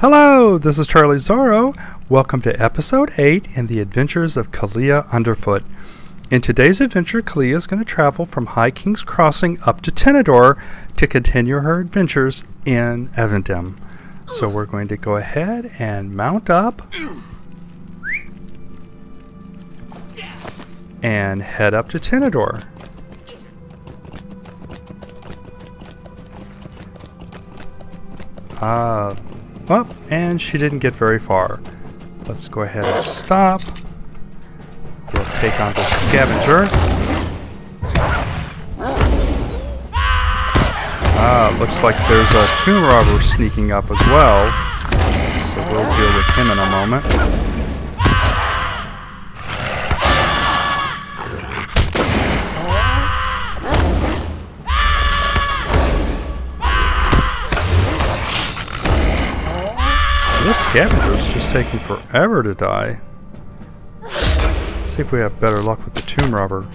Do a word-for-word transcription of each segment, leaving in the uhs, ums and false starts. Hello, this is Charlie Zorro. Welcome to Episode eight in the Adventures of Kalia Underfoot. In today's adventure, Kalia is going to travel from High King's Crossing up to Tinnudir to continue her adventures in Evendim. So we're going to go ahead and mount up and head up to Tinnudir. Ah... Uh, Well, and she didn't get very far. Let's go ahead and stop. We'll take on the scavenger. Ah, looks like there's a tomb robber sneaking up as well. So we'll deal with him in a moment. This scavenger is just taking forever to die. Let's see if we have better luck with the tomb robber.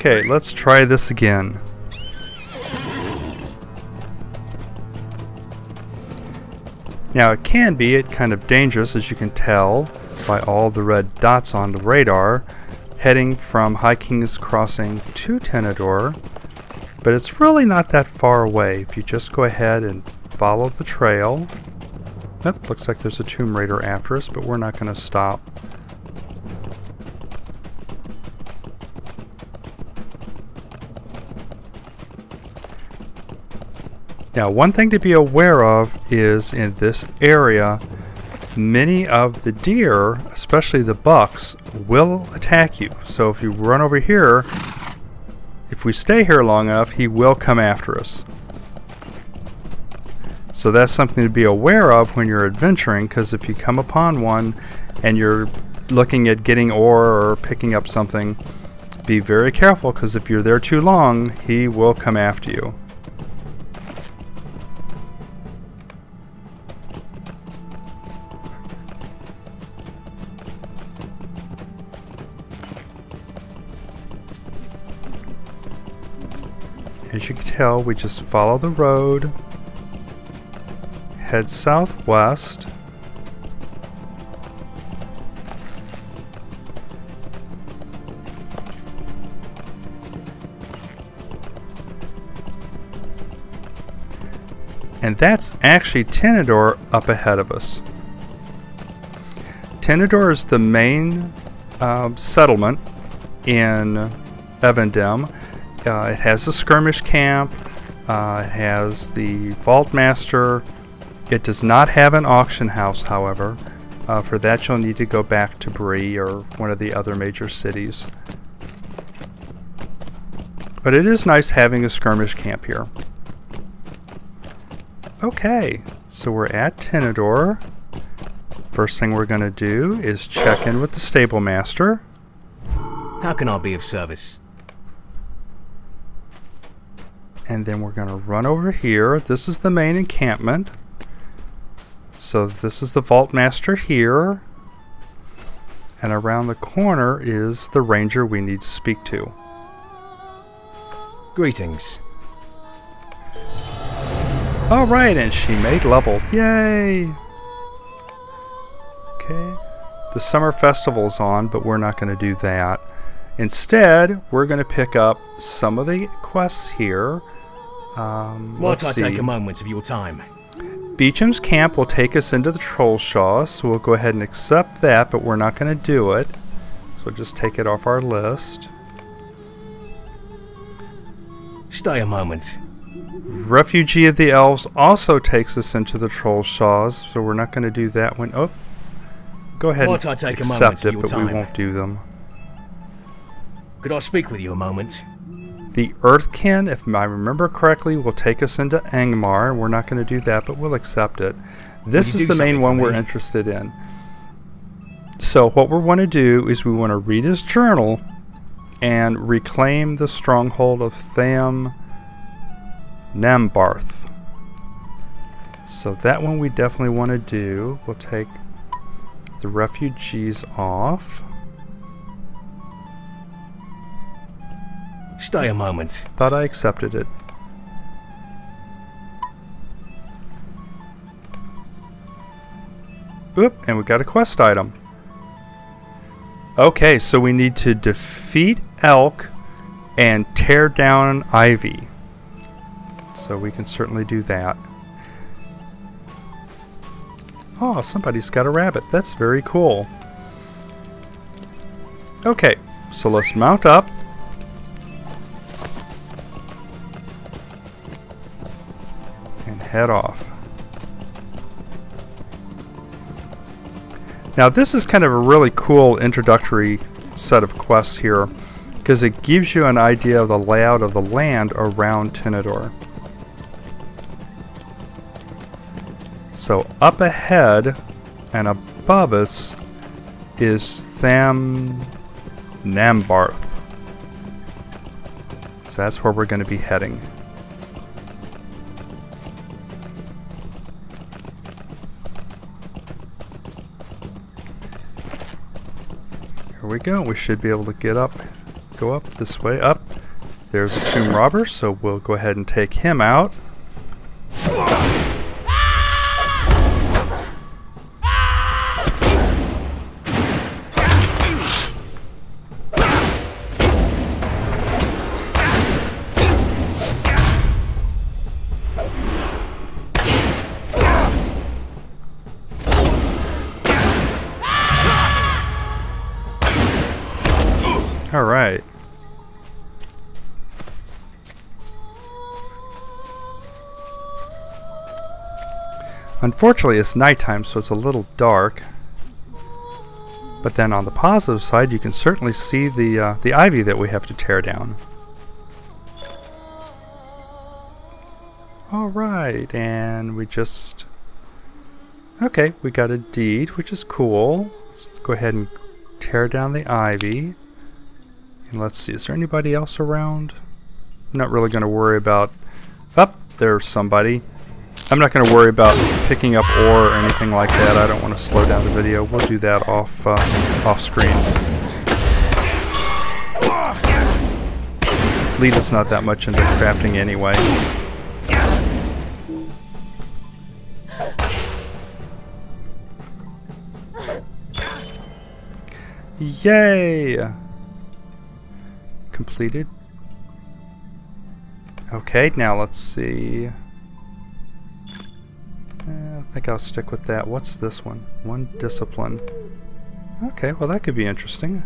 Okay, let's try this again. Now it can be it kind of dangerous, as you can tell by all the red dots on the radar, heading from High King's Crossing to Tinnudir, but it's really not that far away if you just go ahead and follow the trail. That looks like there's a Tomb Raider after us, but we're not going to stop. Now, one thing to be aware of is in this area, many of the deer, especially the bucks, will attack you. So if you run over here, if we stay here long enough, he will come after us. So that's something to be aware of when you're adventuring, because if you come upon one and you're looking at getting ore or picking up something, be very careful, because if you're there too long, he will come after you. As you can tell, we just follow the road, head southwest, and that's actually Tinnudir up ahead of us. Tinnudir is the main uh, settlement in Evendim. Uh, it has a skirmish camp, uh, it has the vault master. It does not have an auction house, however. Uh, for that you'll need to go back to Bree or one of the other major cities. But it is nice having a skirmish camp here. Okay, so we're at Tinnudir. First thing we're going to do is check in with the stable master. How can I be of service? And then we're going to run over here. This is the main encampment. So this is the vault master here. And around the corner is the ranger we need to speak to. Greetings. All right, and she made level. Yay! Okay. The summer festival's on, but we're not going to do that. Instead, we're going to pick up some of the quests here. Um, Might I take a moment of your time? Beecham's camp will take us into the Trollshaws, so we'll go ahead and accept that, but we're not going to do it. So we'll just take it off our list. Stay a moment. Refugee of the Elves also takes us into the Trollshaws, so we're not going to do that one. Oh, go ahead Might and I take accept a moment it, but time? We won't do them. Could I speak with you a moment? The Earthkin, if I remember correctly, will take us into Angmar. We're not going to do that, but we'll accept it. This is the main one we're interested in. So what we want to do is we want to read his journal and reclaim the stronghold of Tham Nambarth. So that one we definitely want to do. We'll take the refugees off. Stay a moment. Thought I accepted it. Oop, and we got a quest item. Okay, so we need to defeat Elk and tear down Ivy. So we can certainly do that. Oh, somebody's got a rabbit. That's very cool. Okay, so let's mount up. And head off. Now this is kind of a really cool introductory set of quests here, because it gives you an idea of the layout of the land around Tinnudir. So up ahead and above us is Tham Nambarth. So that's where we're going to be heading. We go. We should be able to get up, go up this way. Up. There's a tomb robber, so we'll go ahead and take him out. Unfortunately, it's nighttime, so it's a little dark. But then on the positive side, you can certainly see the uh, the ivy that we have to tear down. All right, and we just... Okay, we got a deed, which is cool. Let's go ahead and tear down the ivy. And let's see, is there anybody else around? I'm not really going to worry about... Oh, there's somebody. I'm not going to worry about picking up ore or anything like that. I don't want to slow down the video. We'll do that off uh, off screen. Lytah's not that much into crafting anyway. Yay! Completed. Okay, now let's see. I think I'll stick with that. What's this one? One discipline. Okay, well that could be interesting.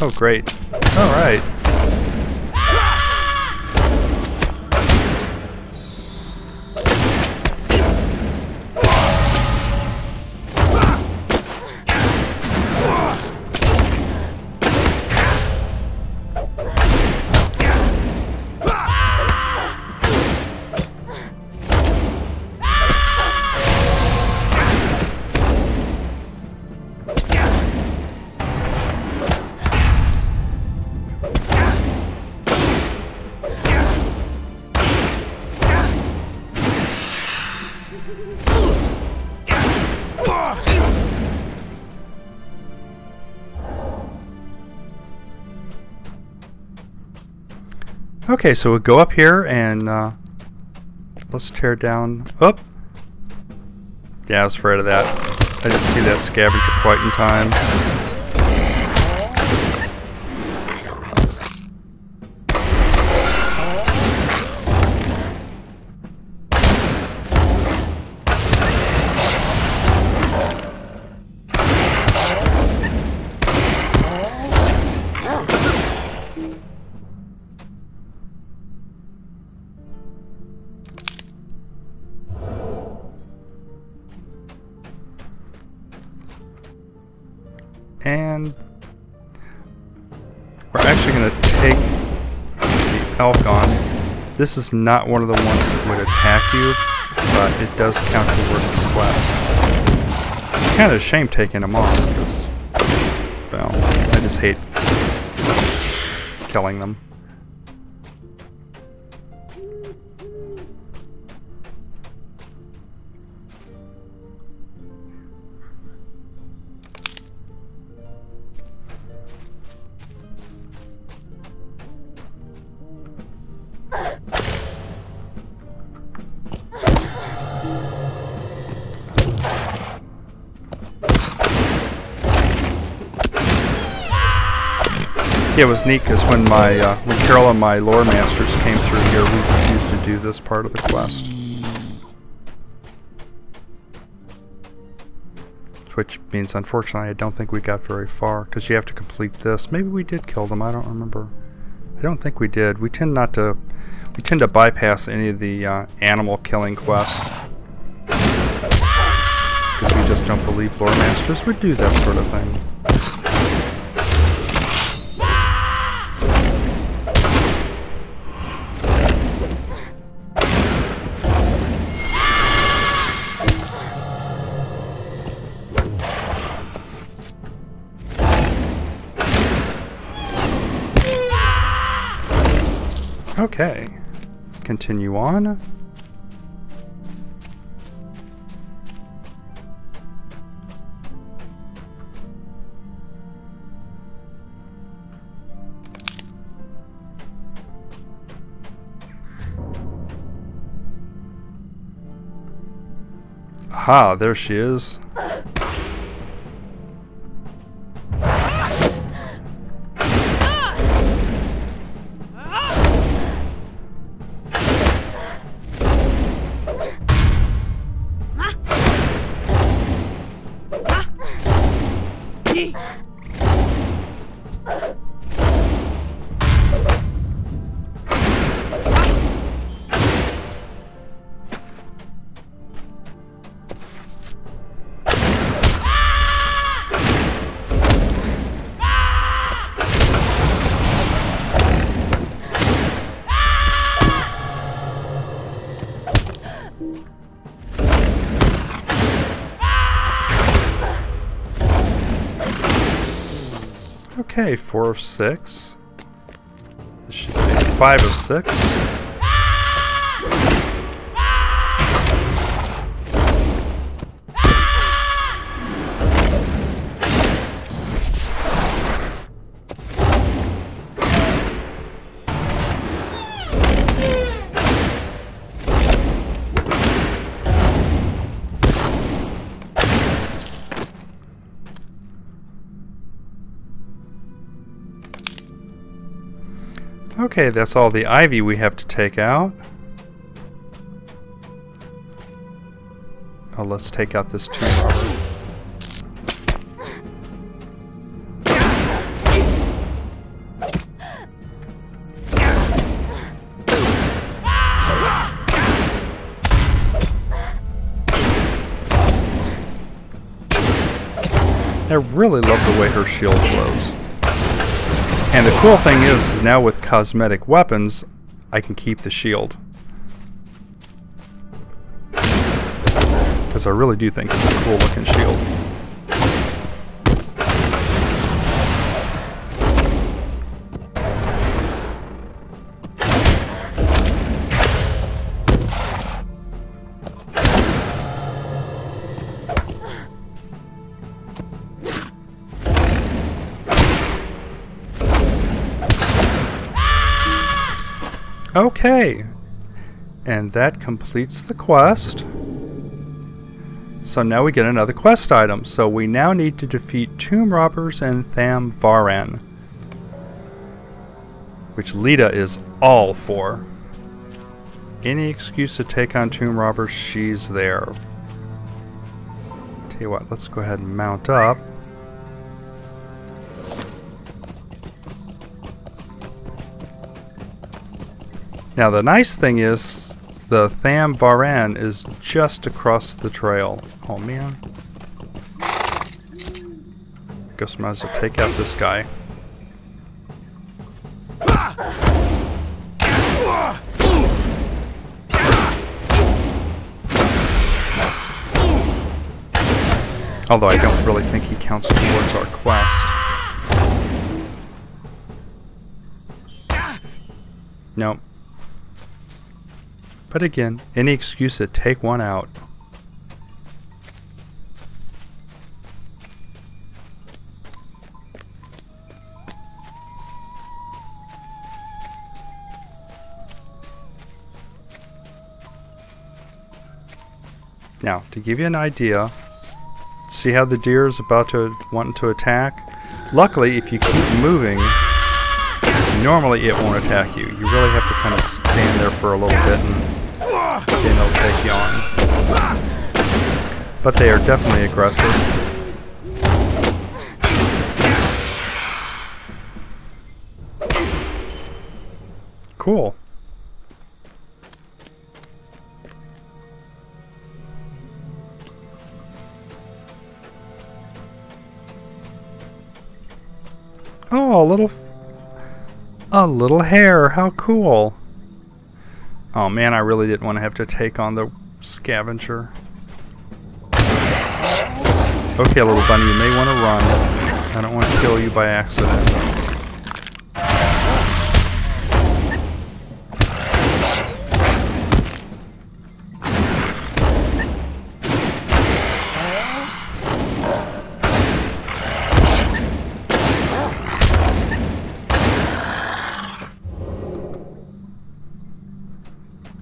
Oh, great. All right. Okay, so we'll go up here and uh, let's tear down. Oh! Yeah, I was afraid of that. I didn't see that scavenger quite in time. And we're actually going to take health gone. This is not one of the ones that would attack you, but it does count towards the quest. It's kind of a shame taking them on, because, well, I just hate killing them. Yeah, it was neat because when my uh, when Carol and my lore masters came through here, we refused to do this part of the quest, which means unfortunately I don't think we got very far because you have to complete this. Maybe we did kill them. I don't remember. I don't think we did. We tend not to. We tend to bypass any of the uh, animal killing quests because we just don't believe lore masters would do that sort of thing. Okay, let's continue on. Aha, there she is. Okay, four of six. This should be five of six. Okay, that's all the ivy we have to take out. Oh, let's take out this tomb robber. I really love the way her shield glows. And the cool thing is, is, now with cosmetic weapons, I can keep the shield. Because I really do think it's a cool looking shield. Okay, and that completes the quest. So now we get another quest item. So we now need to defeat tomb robbers and Tham Varan, which Lytah is all for. Any excuse to take on tomb robbers, she's there. Tell you what, let's go ahead and mount up. Now the nice thing is, the Tham Varan is just across the trail. Oh man. Guess I might as well take out this guy. Although I don't really think he counts towards our quest. Nope. But again, any excuse to take one out. Now, to give you an idea, see how the deer is about to want to attack? Luckily, if you keep moving, normally it won't attack you. You really have to kind of stand there for a little bit and then it'll take you on. But they are definitely aggressive. Cool. Oh, a little, a little hare. How cool. Oh man, I really didn't want to have to take on the scavenger. Okay, little bunny, you may want to run. I don't want to kill you by accident.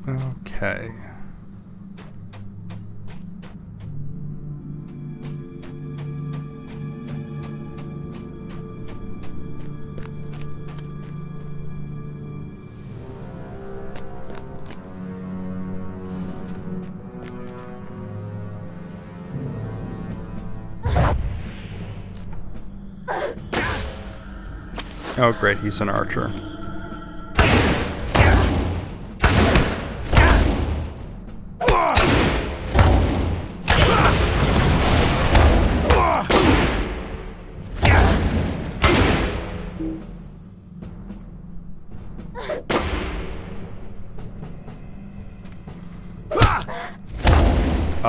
Okay. Oh great, he's an archer.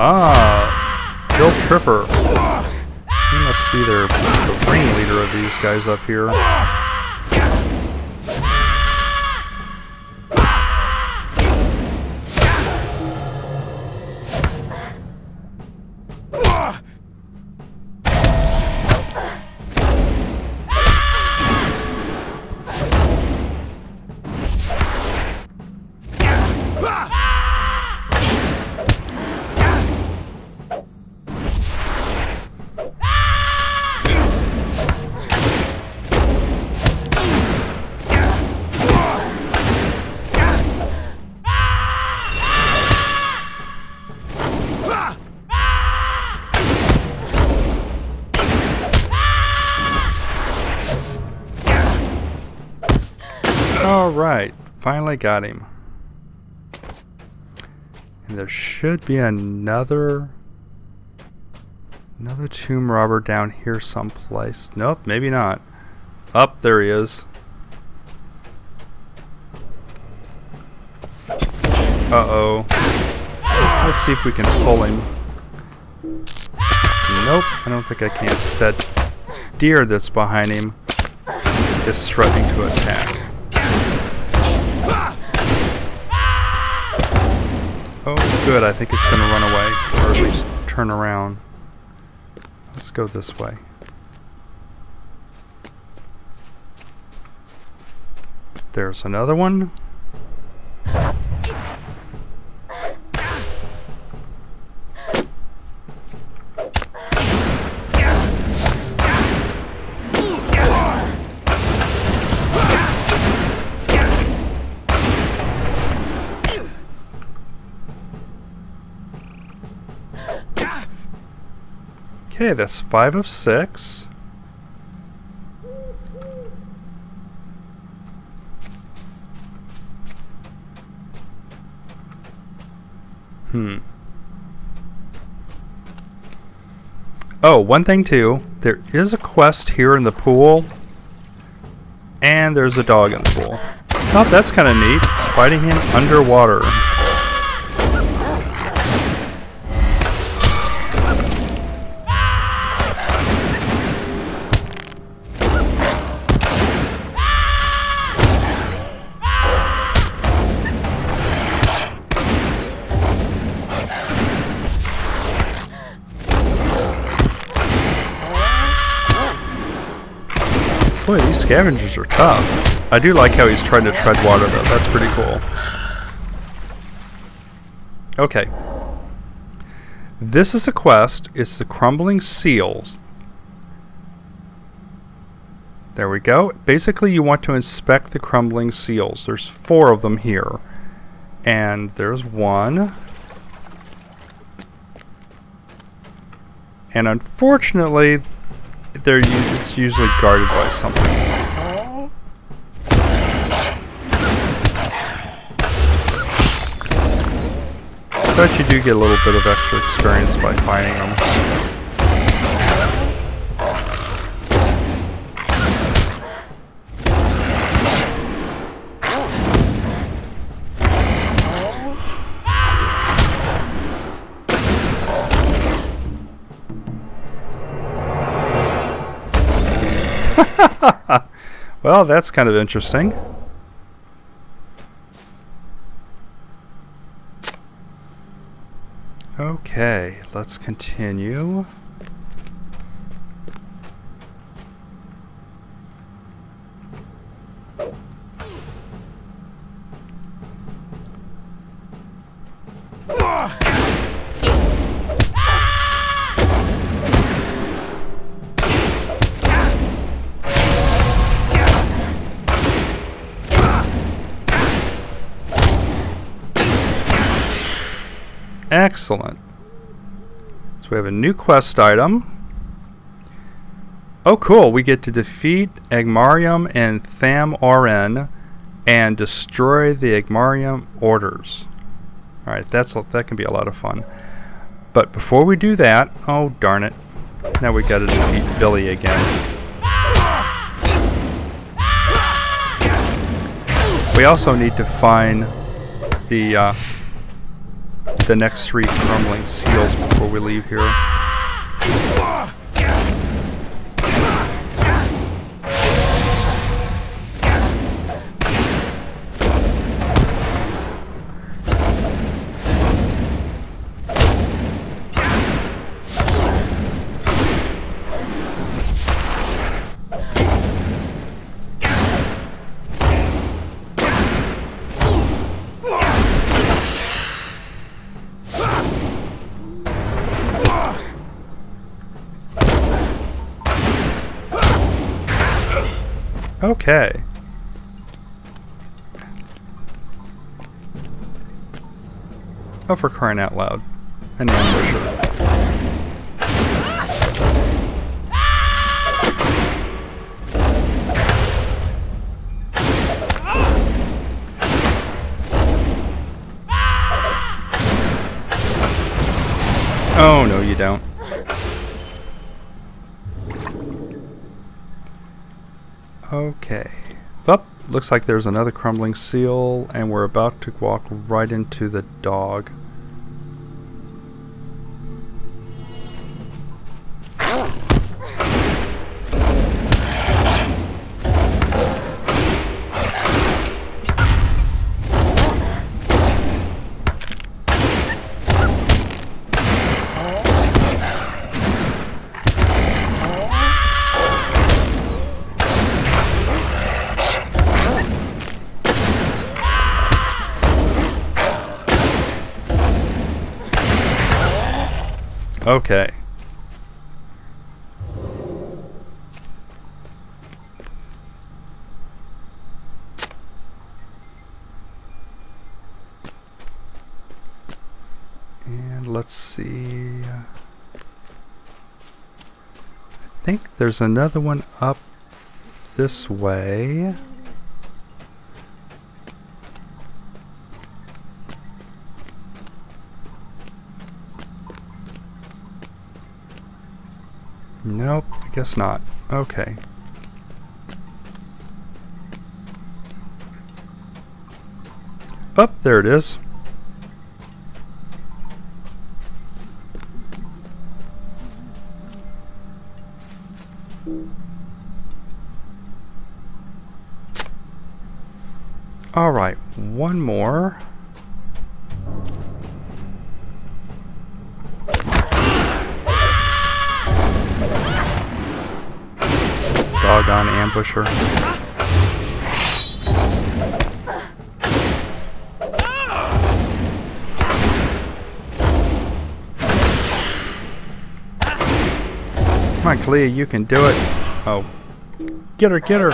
Ah, Bill Tripper. He must be their, the ringleader of these guys up here. Alright, finally got him. And there should be another another tomb robber down here someplace. Nope, maybe not. Up, there he is. Uh-oh. Let's see if we can pull him. Nope, I don't think I can. It's that deer that's behind him is threatening to attack. Oh, good. I think it's going to run away, or at least turn around. Let's go this way. There's another one. Okay, that's five of six. Hmm. Oh, one thing too. There is a quest here in the pool, and there's a dog in the pool. Oh, that's kind of neat. Fighting him underwater. Boy, these scavengers are tough. I do like how he's trying to tread water though, that's pretty cool. Okay. This is a quest, it's the Crumbling Seals. There we go. Basically you want to inspect the Crumbling Seals. There's four of them here. And there's one. And unfortunately, they're it's usually guarded by something. But you do get a little bit of extra experience by finding them. Well, that's kind of interesting. Okay, let's continue. Excellent. So we have a new quest item. Oh cool, we get to defeat Agmarium and Tham Oren and destroy the Agmarium orders. Alright, that's that can be a lot of fun. But before we do that, oh darn it. Now we gotta defeat Billy again. We also need to find the uh, the next three crumbling seals before we leave here. Okay. Oh, for crying out loud. An ambusher. Oh, no, you don't. Okay. Well, looks like there's another crumbling seal, and we're about to walk right into the dog. Okay. And let's see. I think there's another one up this way. Nope, I guess not. Okay. Up, oh, there it is. All right, one more. down to ambush her. Come on, Kalia, you can do it. Oh. Get her, get her!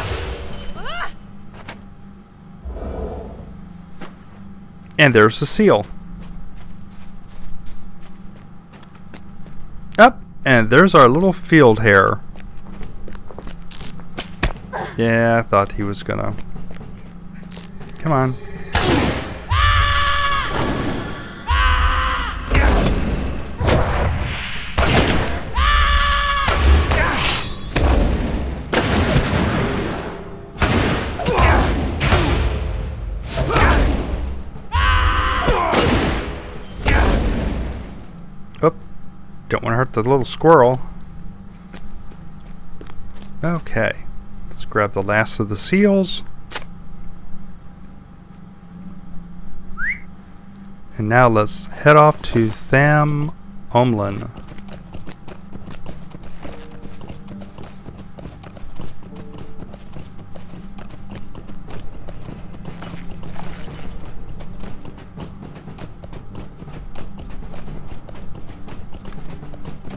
And there's the seal. Up, and there's our little field hare. Yeah, I thought he was gonna. Come on. Oop. Don't want to hurt the little squirrel. Okay. Let's grab the last of the seals. And now let's head off to Tham Omlan.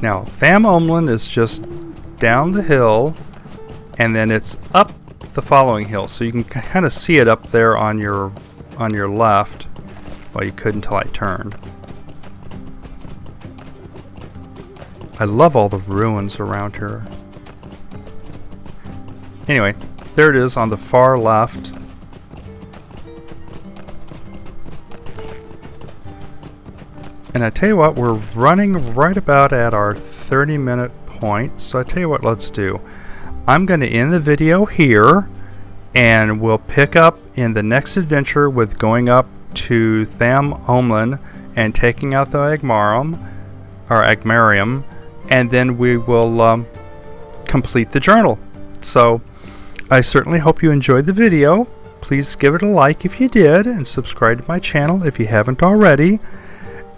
Now, Tham Omlan is just down the hill, and then it's up the following hill, so you can kind of see it up there on your on your left. Well, you could until I turned. I love all the ruins around here. Anyway, there it is on the far left. And I tell you what, we're running right about at our thirty minute point, so I tell you what, let's do. I'm going to end the video here, and we'll pick up in the next adventure with going up to Tham Omlan and taking out the Agmarim, or Agmarium, and then we will um, complete the journal. So I certainly hope you enjoyed the video. Please give it a like if you did, and subscribe to my channel if you haven't already.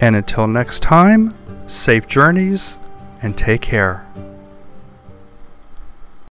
And until next time, safe journeys and take care.